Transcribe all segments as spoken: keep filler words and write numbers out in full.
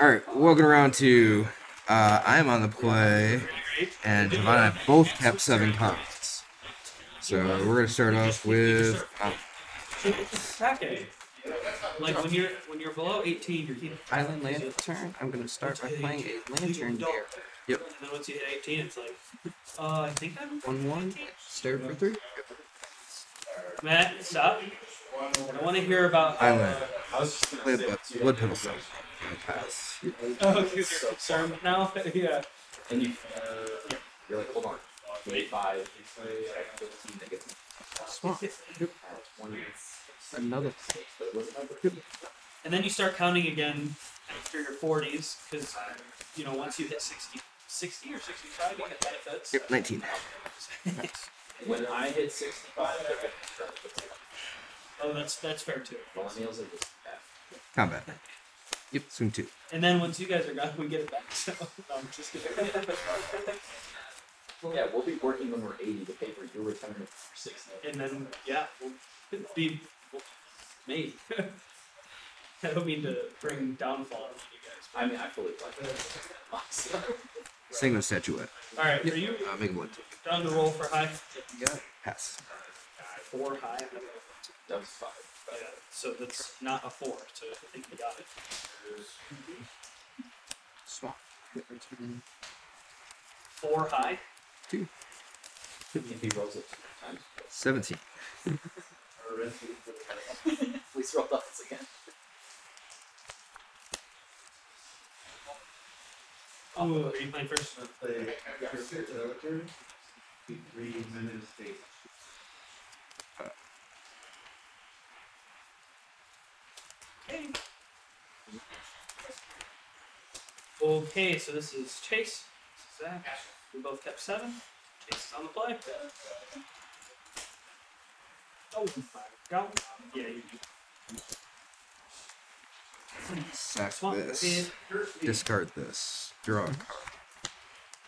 Alright, welcome around to uh, I'm on the play, and Javon and I both kept seven comments. So we're going to start off with comments. Like when you're when you're below eighteen, you're keeping Island Lantern. I'm going to start by playing a Lantern Bear. Yep. And then once you hit eighteen, it's like, uh, I think I'm one one, stare for three. Matt, stop. I want to hear about Island. Uh, I was just playing Blood Petal stuff. Pass. Oh, because you're concerned now? Yeah. And you, uh, you're like, hold on. Wait, five. Swamp. Yep. Another. And then you start counting again after your forties, because, you know, once you hit sixty, sixty or sixty-five, you get benefits. Yep, nineteen. When I hit sixty-five, oh, that's, that's fair, too. Combat. Yep, swing two. And then once you guys are gone, we get it back, so no, I'm just kidding. Yeah, we'll be working when we're eighty to pay for your retirement for sixty. And then, yeah, we'll be we'll, made. I don't mean to bring downfall on you guys. I mean, I fully like that. Sing the statuette. All right, yep. Are you uh, make one. Down to roll for high? Yeah. Pass. Four high. That was five. Yeah, so that's not a four, so I think we got it. Swamp. Four high. Two. If he rolls it two times. Seventeen. Please roll dots again. Oh, are you playing first? Let's play character. Three minutes stage. Okay, so this is Chase. This is Zach. We both kept seven. Chase is on the play. Oh, five. Go. Yeah, you do. Sack this. Discard this. Draw a card.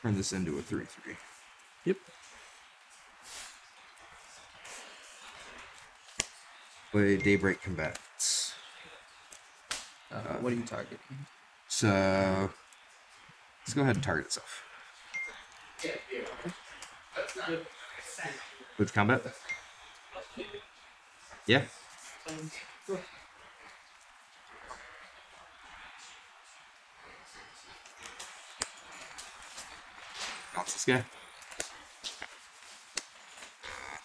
Turn this into a three three. Yep. Play Daybreak Combatants. Uh, uh, what are you targeting? So let's go ahead and target itself. With combat? Yeah. Bounce this guy.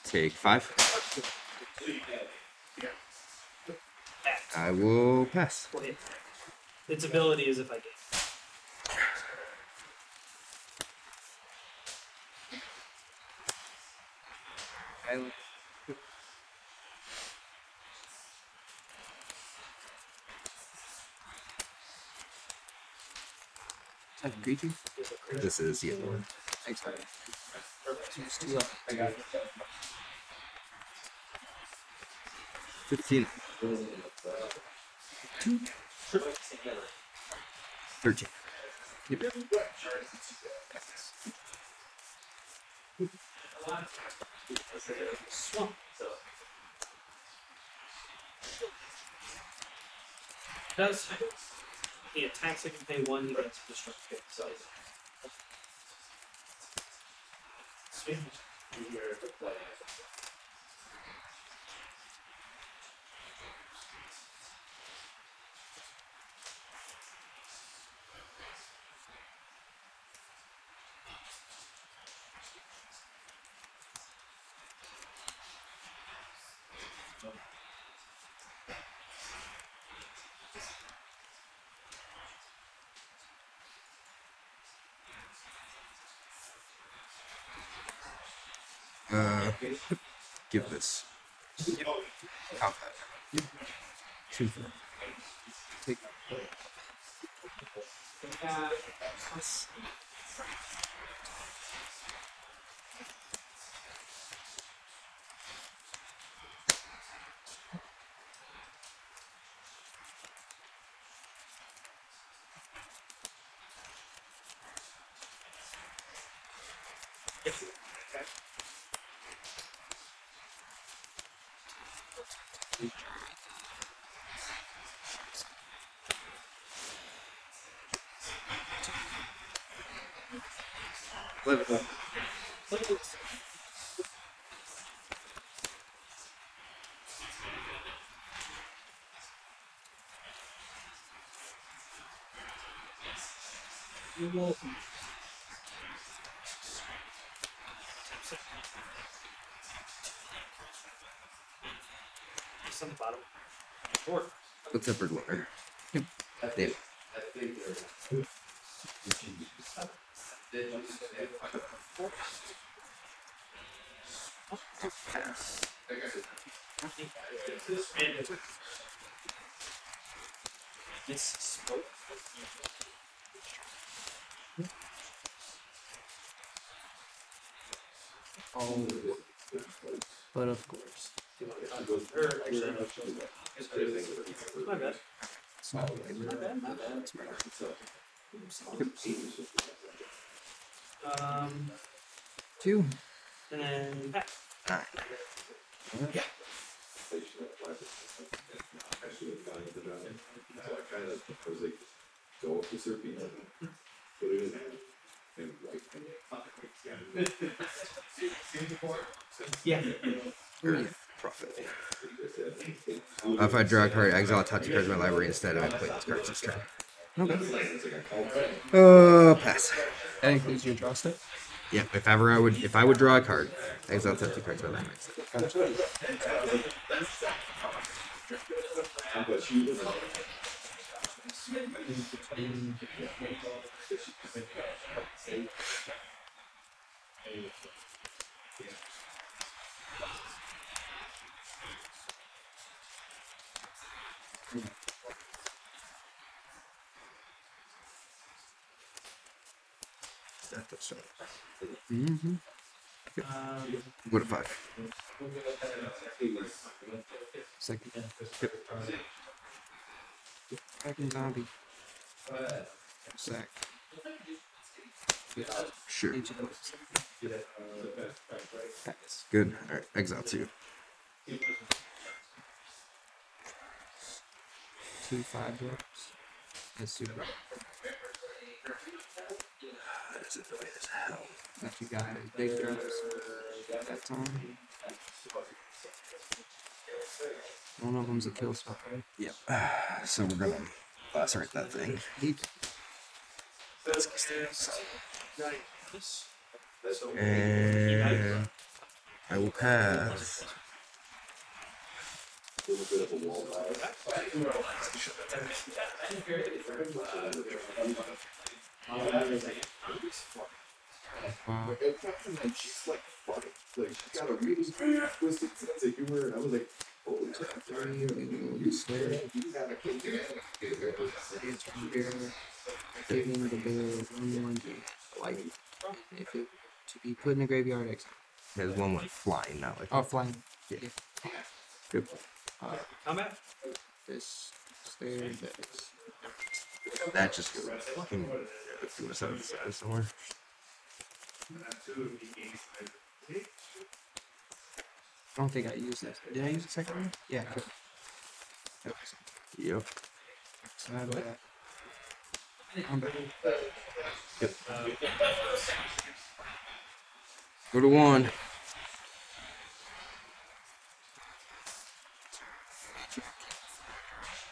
Take five. I will pass. Its ability is if I get. Island. Type of creature? This is yeah. Thanks, buddy. Perfect. Two left. I got it. Fifteen. Two. Thirteen. Yep. Swamp. Does he attacks? I can pay one. He gets a destruction. Sweet. Uh, give this. Yep. Combat. Yep. Two for take uh, Look at that. Look at this. You're welcome. Just on the bottom. Or the tempered water. Yep. I think they're This spoke. Oh, but of course. My bad. My bad. My bad. Um, two, and then back. All right. Yeah. Yeah. Earth Prophet. Uh, if I draw a card, exile a top two cards in my library instead of I play those cards this turn. Okay. Uh, pass. That includes your draw step? Yeah, if ever I would, if I would draw a card, exile top two cards in my library. Mm-hmm. um, what a five. Second. Yep. Second zombie. Sack. Sure. That's good. Alright, exile two. Two five drops. That's super. That's annoying as hell. That you got his big drops. That's on. One of them's a kill spot, right? Yep. Uh, so we're gonna lacerate that thing. And I will pass. A little bit of a wall. Um, uh, and she's like, fuck it. Like, she got a really twisted sense of humor, and I was like, holy crap, you swear. You got a kid there. It's from there. Saving the bear, one one. Like, if it to be put in a graveyard, exile. There's one like flying, not like. Oh, flying. Yeah. yeah. Good. Uh, Combat? This stare that is. That just goes. Can, yeah, let's do this out of the side somewhere. I don't think I used that. Did I use the second one? Yeah. Cool. Yep. Yep. So I have that. I'm back. Yep. Go to one.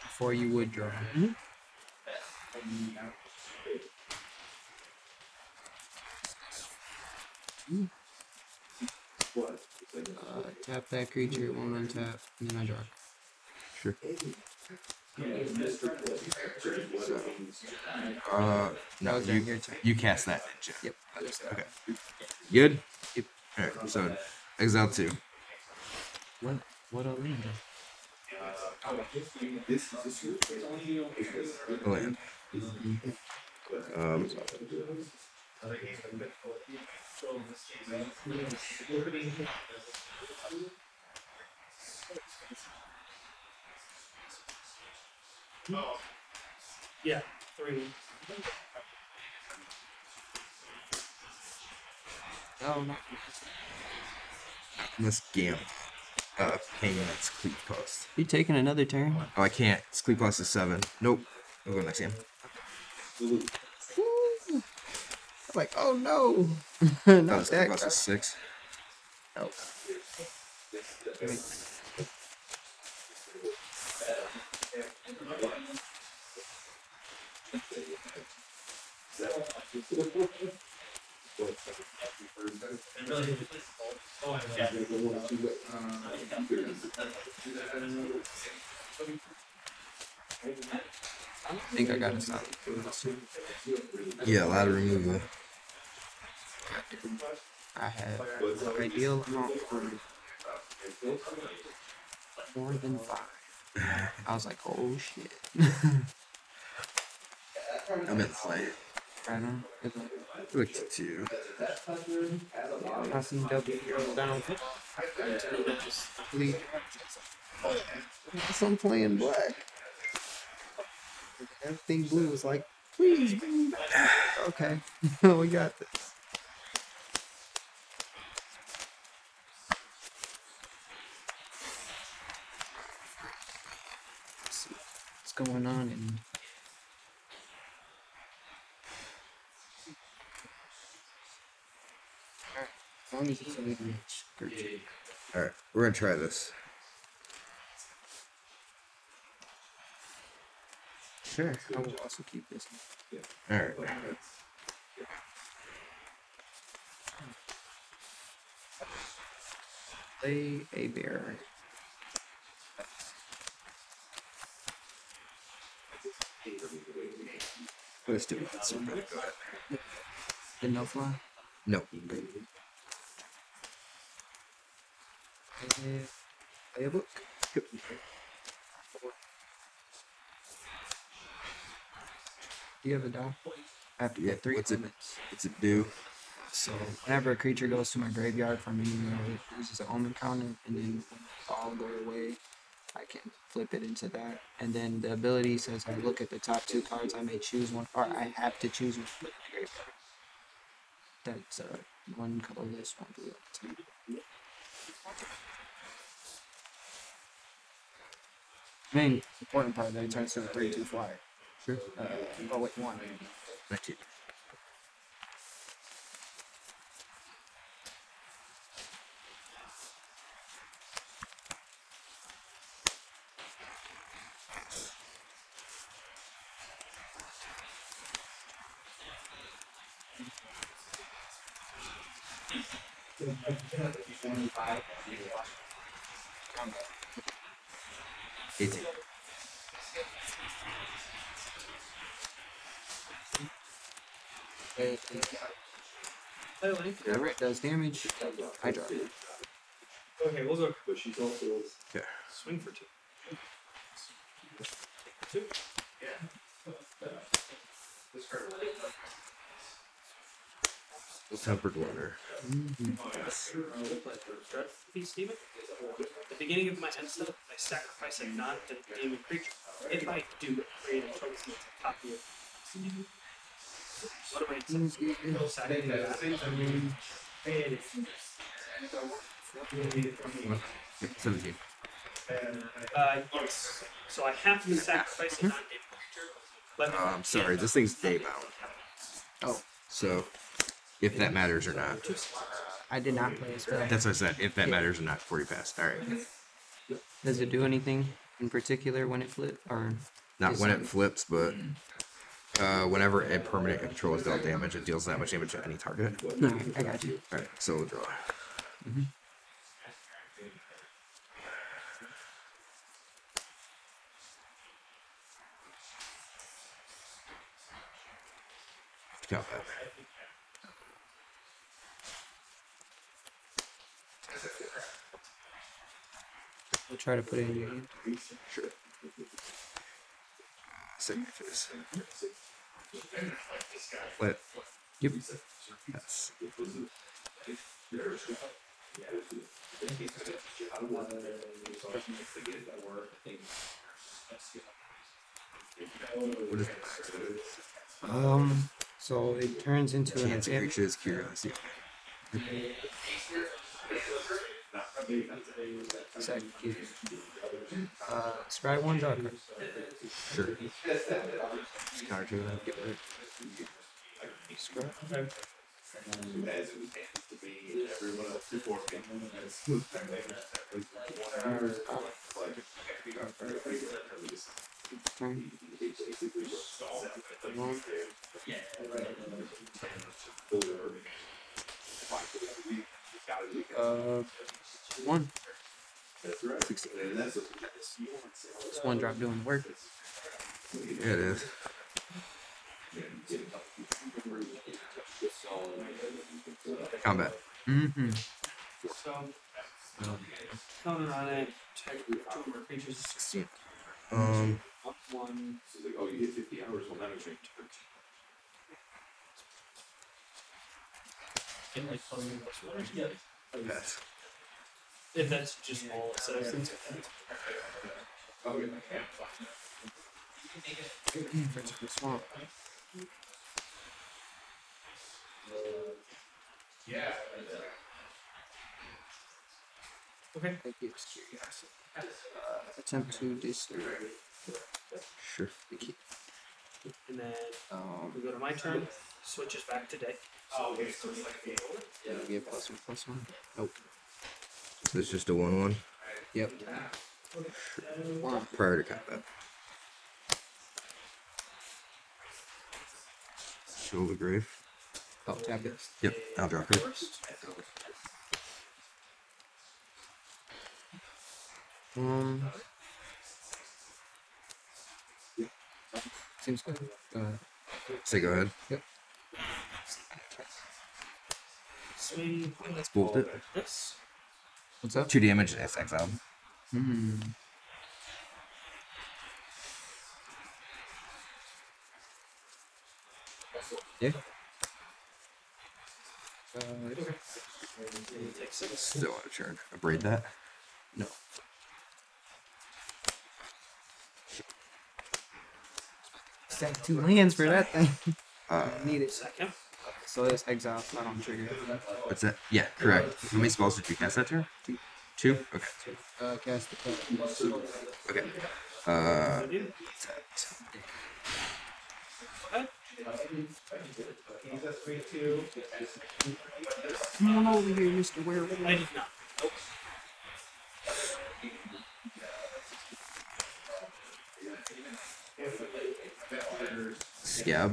Before you would draw. Mm-hmm. Uh, tap that creature, it won't untap, and then I draw. Sure. So, uh, no, you, your turn. You cast that, didn't you? Yep. I just, okay. Good? Yep. Alright, so, exile two. What? What are we doing? This is a land. Um, oh. Yeah, three. Oh, no. Let's gamble. Uh, hang on, it's Cleat Cost. You taking another turn? Oh, I can't. It's Cleat Cost is seven. Nope. We'll go next game. Like, oh no. Not that, that that's a six. Nope. I think I got it. Yeah, a lot of removal. I have an ideal amount for more than five. I was like, oh shit. I'm in play. I know. Look at you. I see W down. I'm playing black. Everything blue is like, please, blue. Okay, we got this. Let's see what's going on in. Alright, as long as it's a good reach. Alright, we're gonna try this. Sure, I will also keep this one. Yeah. Alright. Play a bear. Let's do it. Let's do it. Go ahead. Did no fly? No. Play a book. Yep. Do you have a die? I have to get yeah, three what's elements. It, what's it do? So whenever a creature goes to my graveyard from anywhere, it uses an omen counter, and then all go away. I can flip it into that. And then the ability says I look at the top two cards, I may choose one, or I have to choose one from the graveyard. That's uh, one colorless, one blue. Two. I mean, the important part that it turns to a three two flyer. Sure. Uh, oh wait, one. That's it. It's it. Whatever it does damage, I draw. Okay, we'll go. But she's also yeah. Swing for two. Two? Yeah. Tempered water. Mm-hmm. At the beginning of my end step, I sacrifice a non-demon creature. If I do create a token that's a copy of it. What do I do? seventeen. Uh, yes. So I have to sacrifice a non-demon creature. Oh, I'm sorry, this thing's day-bound. Oh. So, if that matters or not. I did not play a spell. That's what I said, if that matters or not, before you pass. Alright. Does it do anything in particular when it flips? Or not when it flips, but... Uh, whenever a permanent control is dealt damage, it deals that much damage to any target. No, I got you. Alright, so we'll draw. Mm-hmm. Count that. We'll try to put it in your hand. Sure. Signatures. Let. Yep. Yes. Um. So it turns into an creature's curiosity. Second. Uh, Sprite one draw card. Sure. Discard two. Get rid. Scrap. Okay. As it tends to be, everyone else before me. That's one hour. Like, we got very basically stalled at the yeah. Uh, one. That's right. Six. It's one drop doing the work. Yeah, it is. Combat. Mm-hmm. So, um, counter on it. Check two more creatures. sixteen. Um. Up one. Oh, you hit fifty hours. Well, that would be And like plus one plus one or together. Yes. If that's just all it says. Oh, yeah. Swamp. Yeah. Okay. Thank you. Uh, attempt to destroy. Sure. And then um, we go to my turn. Switches back to deck. Oh, okay. So it's like game over. Yeah. It'll be a plus one, plus one. Nope. So it's just a one one. Yep. Sure. Prior to combat. Show the grave. Oh, tap it. Yep, I'll drop her. Um. Yeah. Seems good. Go ahead. Say go ahead. Yep. Sweet. Let's bolt it. This. What's up? Two damage and S X out. Hmm. Yeah. Uh, okay. Still on a turn. I braid that? No. Stack two lands for that thing. Uh, need it. Second. So this exile's not on trigger. What's that? Yeah, correct. How many spells did you cast that turn? Two. Two? Okay. Uh, cast the card. Okay. Uh, what's that? What? Come on over here, Mister Werewolf. I did not. Nope. Scab.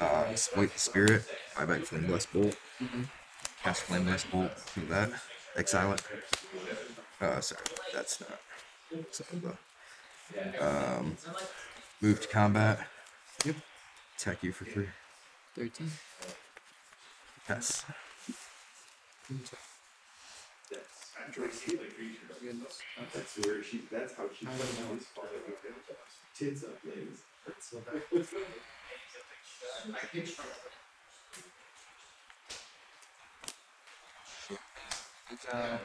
Uh, exploit the spirit. Buy back Flameless Bolt. Mm-hmm. Cast Flameless Bolt. Do that. Exile it. Uh, sorry. That's not. Sorry, um, move to combat. Yep. Attack you for three. Thirteen. Yes. That's where she. That's how she. Tits up, ladies. It's uh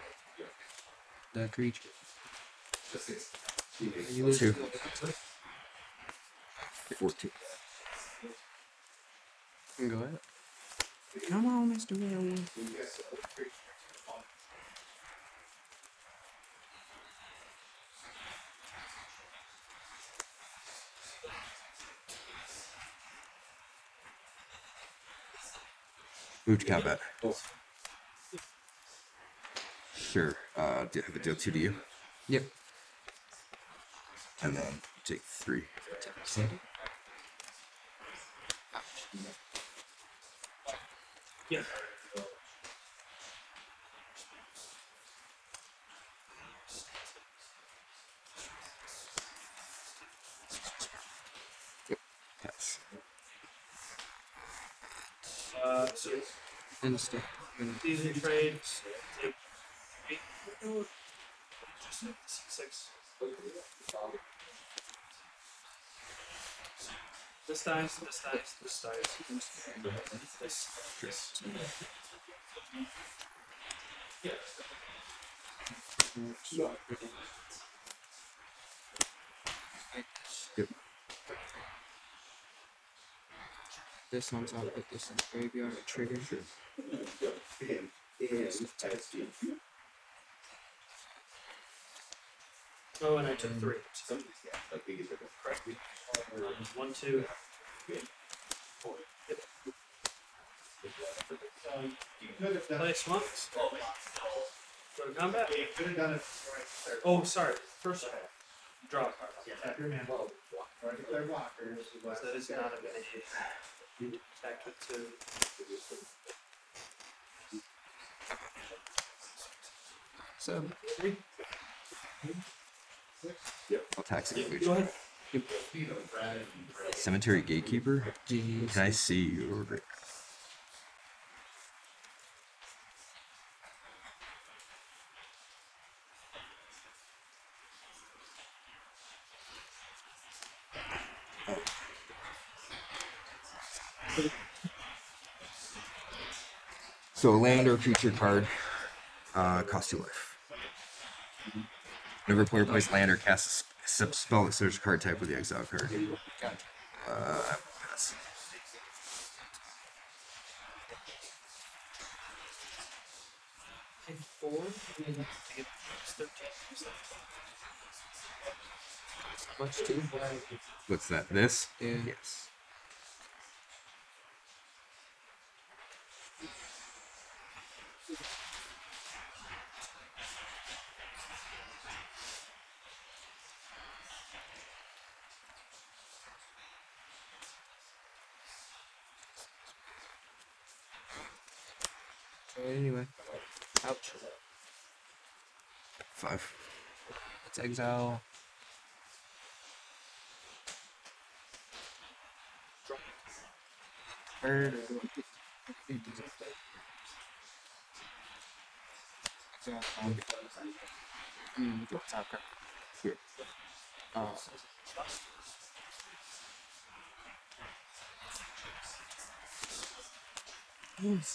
the creature. Two. Fourteen. Go ahead. Come on, Mister Werewolf. Move to combat. Oh. Sure. Uh, do, have it deal two to you. Yep. And then take three. ten percent. Yeah. Yep. Yes. Uh, so Innistrad. These are trades. Take eight. No, just six. six. This dies, this dies, this dies. This, this. Yeah. Yep. This one's out, but this in the graveyard, a trigger. Sure. Him. Him. Oh, and I took three. So, one, two, four. Yep. could have done place one. Oh, wait. Go to combat? Yeah, you could have done it right there. Oh, sorry. First okay. Draw a card. Yeah, tap your man. Well, right if they're blockers. So that is not a benefit. You attack with two. Seven. Three. Six. Yep. I'll tax the future. Go ahead. Yep. Cemetery Gatekeeper? Jeez. Can I see you over there? So a land or creature card uh, costs two life. Whenever a player plays land or casts a spell, it search card type with the exile card. Uh, pass. What's that? This? Yeah. Yes. Anyway, ouch. Five. Let's exile. Bird. Yeah. Mm, here. Uh, yes.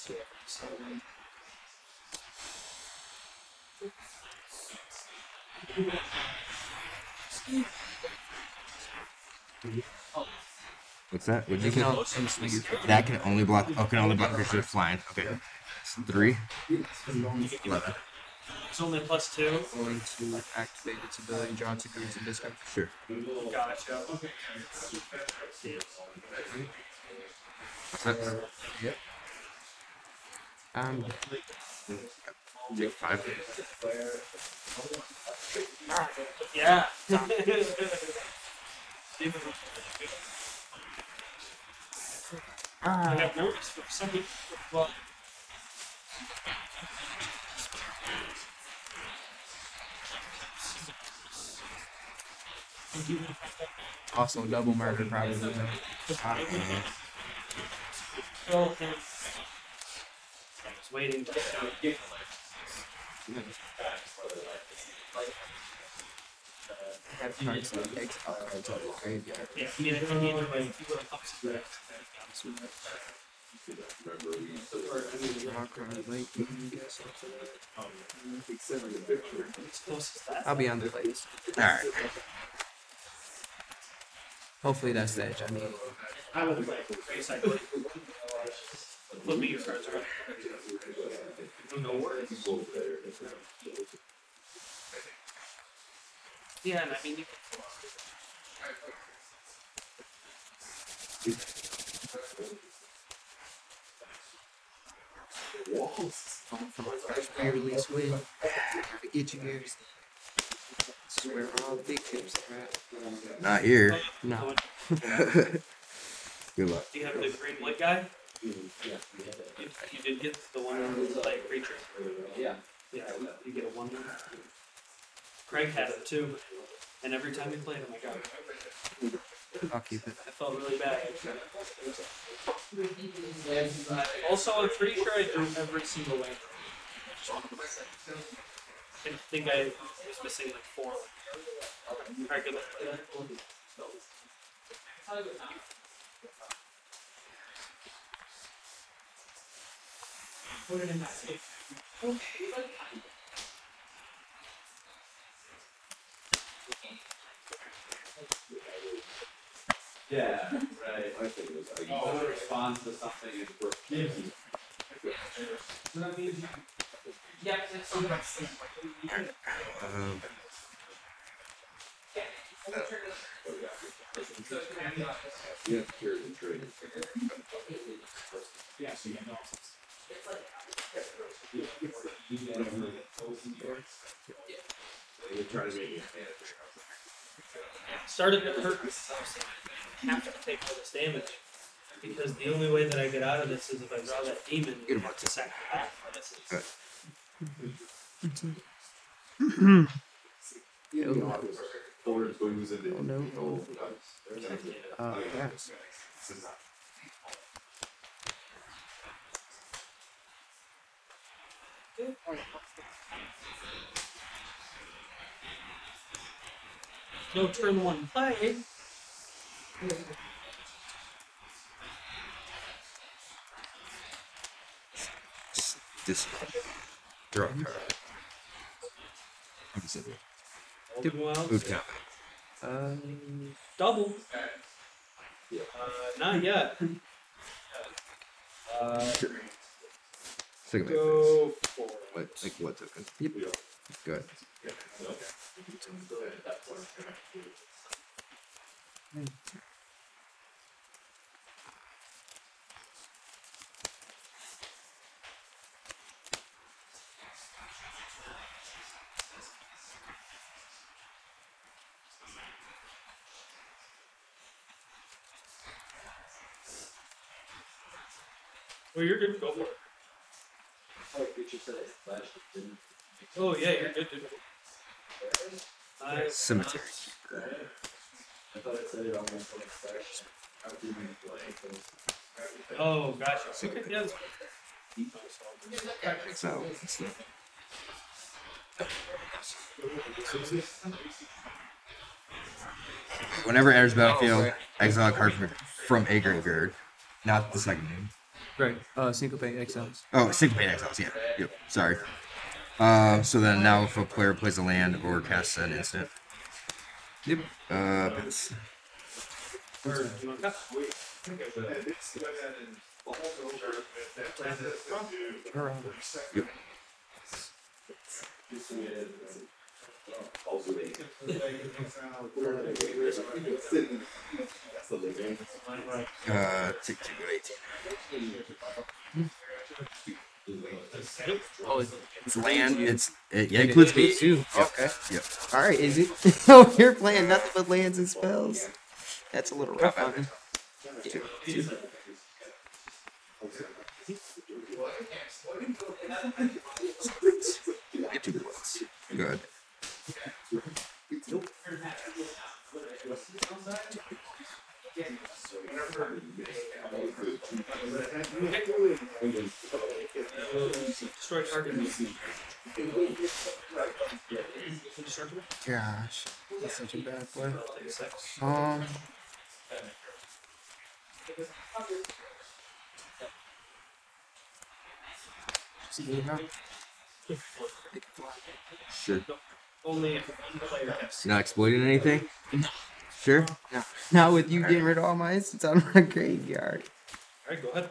What's that? What'd you can all, that can only block. Oh, can only block creatures flying. Okay, so three. eleven. It's only plus two. Going to like, activate its ability, draw two cards and discard. Sure. Gotcha. Okay. What's that? Uh, yep. Um. Take five. Yeah. I have noticed for some people. Well, also double murder probably. I was waiting to get have cards like eggs out of the graveyard. Yeah, he did it from either way. He would have helped you that. I'll be on the place. Alright. Hopefully that's the edge I need. I would like to put me your cards around. No worries. Yeah, and I mean, you can. Walls. Oh, for my first pre release win. I get you here. This is where all the big tips are at. Not here. No. Good luck. Do you have the green wood guy? Yeah. You, you did get the one with the light creature. Yeah. Yeah, you get a one. Craig had it too, and every time he played, oh my god. I'll keep it. I felt really bad. Uh, also, I'm pretty sure I drew every single land. I think I was missing like four. Alright, good luck. Put it in that safe. Okay. Yeah, right. I think it was like, oh, the response to something is worth giving. Yeah, it's so nice. Um. Yeah, security trade. Yeah, so you know. It's like, You try to make it. Started to hurt myself. I have to take all this damage. Because the only way that I get out of this is if I draw that demon and have to sack the back. Yeah, oh no. Oh, uh, yeah. No turn one play. This draw a card. What is it? Move down. Um, double. Uh, not yet. Uh, Sigma go for what? Like what token? Yep. Go ahead. Well, you're good to go for it. Oh, you said I flashed it, didn't you? Oh, yeah, you're good to go. Cemetery. Not... I thought I said it on my flash. I would do my play. Oh, gotcha. Okay, yeah, that's fine. So, let's look. Whenever enters battlefield, oh, right. Exile a card from a graveyard. Not the second name. Right. Uh, Syncopate Exiles. Oh, Syncopate Exiles, yeah. Yep. Sorry. Uh, so then now if a player plays a land or casts an instant. Yep. Uh, pass. Yep. Uh, take two eighteen. Oh, it's land. It's it, yeah, it includes me too. Yep. Okay. Yep. All right, is it? Oh, you're playing nothing but lands and spells. That's a little rough on him. Yeah. Two. Get two blocks. Good. Destroy target. Gosh, that's such a bad play. Um. Sure. Not exploiting anything? No. Sure? No. Not with you all getting right. Rid of all my instants out of my graveyard. Alright, go ahead.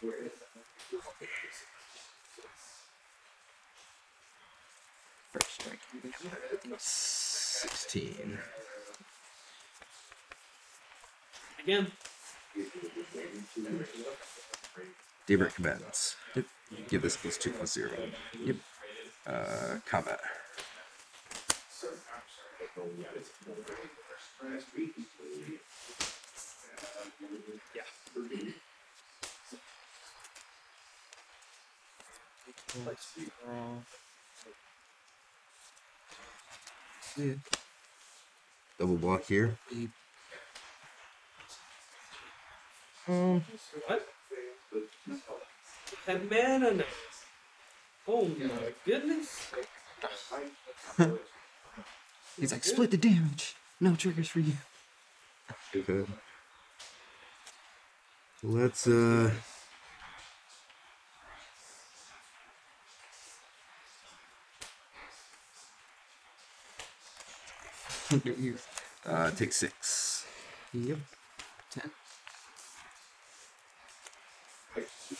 First strike. sixteen. Again. Daybreak combatants. Yep. Give this plus two plus zero. Yep. Uh, combat. Yeah. Mm. Double block here. Um. What? That mana now. Oh my goodness. He's like, split the damage. No triggers for you. Okay. Let's, uh... uh, take six. Yep. Ten.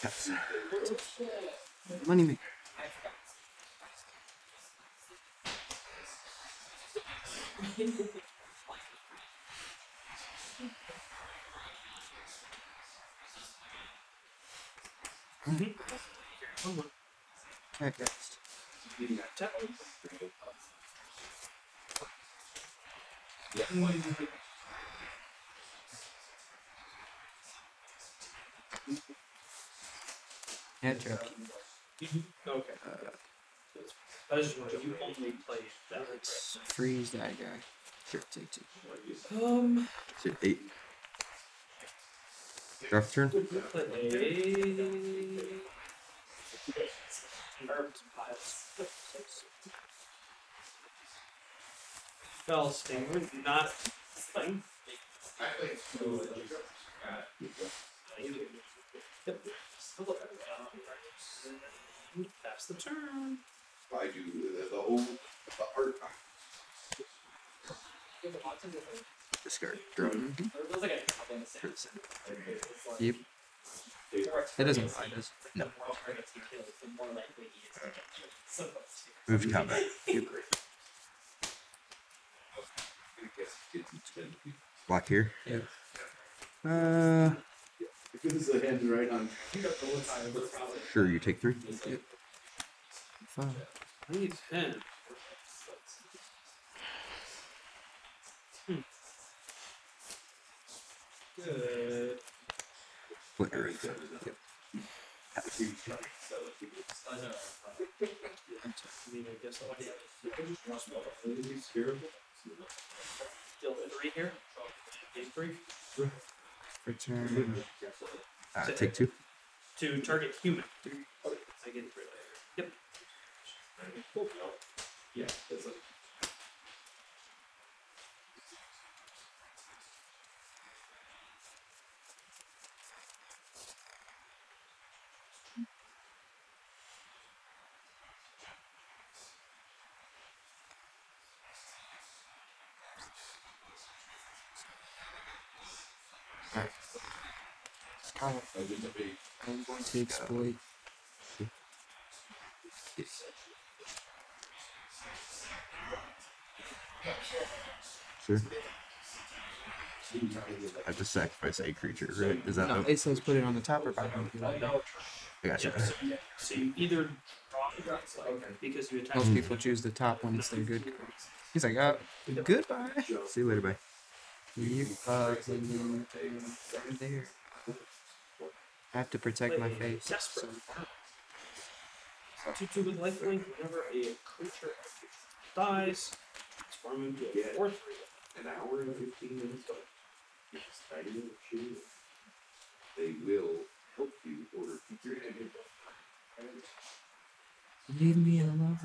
Yes. Money maker. Mm-hmm. Someone. Okay. Yeah. Mm. Yeah, joking. Mm-hmm. Okay. Uh, yeah. I just want you only play that. Let's freeze that guy. Sure, take two. Um. So eight. Draft turn. Fell sting. We're not. Sting. I played so. Yep. That's the turn. I do the whole the art. Discard. Drone. Yep. That doesn't find us. No. Uh, move to combat. Yep. Block here. Yep. Uh. Because the hand right on. Sure, you take three. Yep. Five. I need ten. Hmm. Good. Split Earth. Yep. Still three here. Take three. Return. Uh, take two. To target human. I get it. Yep. Yeah. That's it. I'm going to exploit. Sure. I have to sacrifice a creature, right? Is that no? It says put it on the top or bottom. I got you. So you either draw because you attack. Most people choose the top one. It's their good. He's like, oh, goodbye. See you later, bye. You uh, there. I have to protect my face. So. Two two with lifelink. Whenever a creature dies, transform into a four three. An hour and fifteen minutes. Yes, I do. They will help you order pizza. Leave me alone.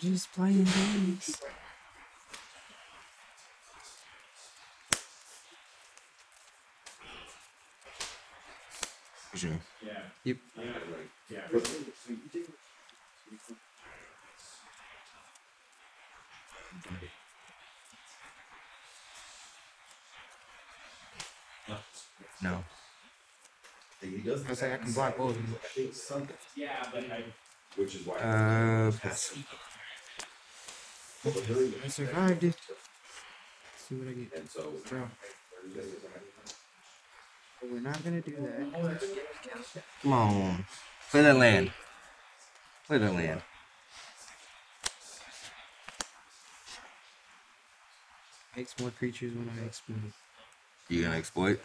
Just playing games. Sure. Yeah. Yep. Yeah. Yeah. Right. Yeah. No. I was like, I can block both of them. Yeah, but I. Which is why. Uh. I survived it. Let's see what I get. And so. Draw. But we're not gonna do that. Come on. Play that land. Play that land. Makes more creatures when I exploit. You gonna exploit?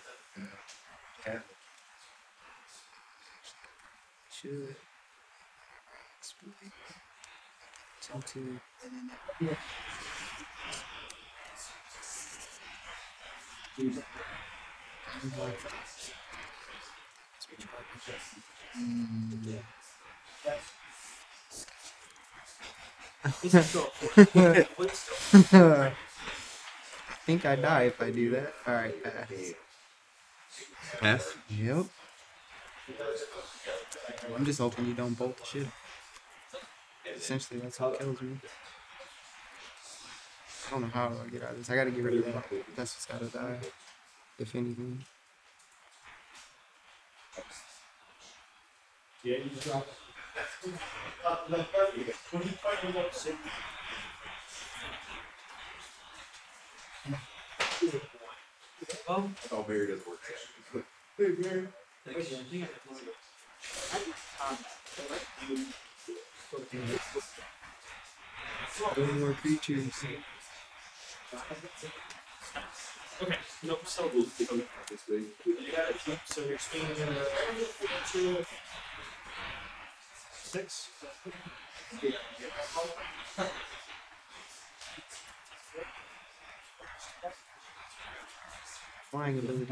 Okay. Should exploit. Talk to. Yeah. Mm. Mm. I think I die if I do that. Alright, pass. Pass? Yep. I'm just hoping you don't bolt the shit. Essentially, that's how it kills me. I don't know how I get out of this. I gotta get rid of that. That's what's gotta die. If anything. Yeah, you drop. Oh, Barry does work. Hey, Barry. One more creature. Okay, nope, so we'll take on the practice way. You got it, nope, so you're swinging in a two, six. Yeah, yeah. Flying abilities.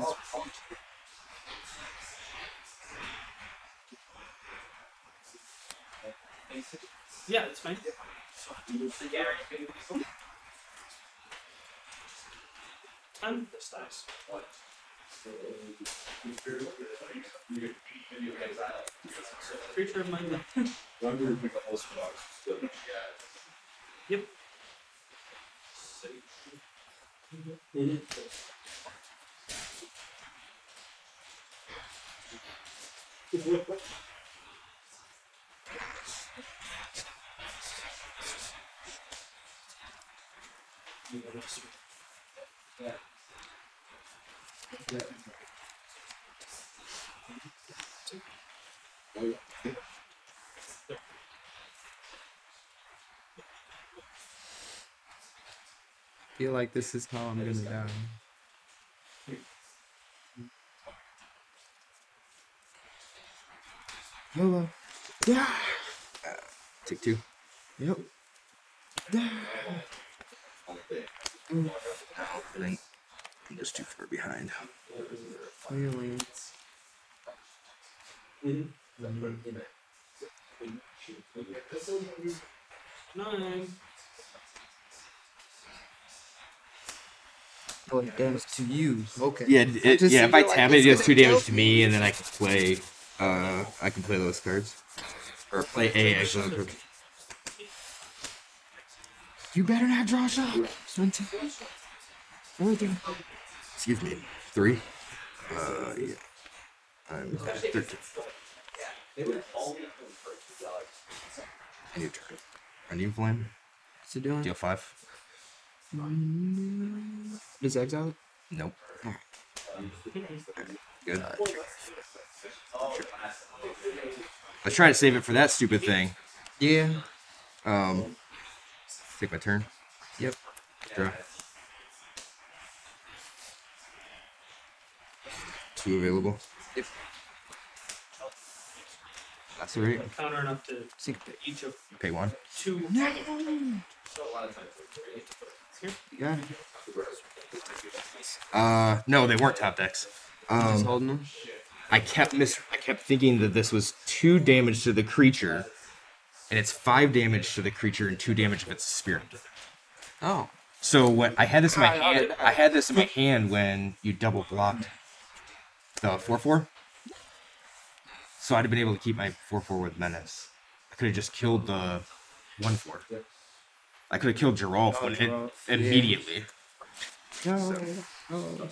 Yeah, that's fine. And this dice. What? Creature of mine. Yep. Mm-hmm. Yeah. Yeah. Oh, yeah. I feel like this is how I'm gonna die. YOLO. Yeah. Take two. Yep. Yeah. Mm. I think it's too far behind. Fire Lance. Mm. Nine. Oh, it damage to you. Okay. Yeah, it, so yeah. If I tap it, it does two damage to me, and then I can play. Uh, I can play those cards, or play a exile card. You better not draw a shot. One, two, everything. Excuse me. Three. Uh, yeah. I'm thirteen. I need a turn. I need flame. What's it doing? Deal five. Does exile? Nope. All right. All right. Good. Uh, sure. I was trying to save it for that stupid thing. Yeah. Um. Take my turn. Yep. Draw. Two available. Yep. That's right. Counter enough to each of pay one. Two. No. Yeah. Uh, no, they weren't top decks. Um, Just holding them. I kept mis. I kept thinking that this was two damage to the creature. And it's five damage to the creature and two damage if it's a spirit. Oh. So what I had this in my hand I had this in my hand when you double blocked the four four. So I'd have been able to keep my four four with menace. I could have just killed the one four. I could have killed Giralf oh, it, immediately. Yeah. So. Oh.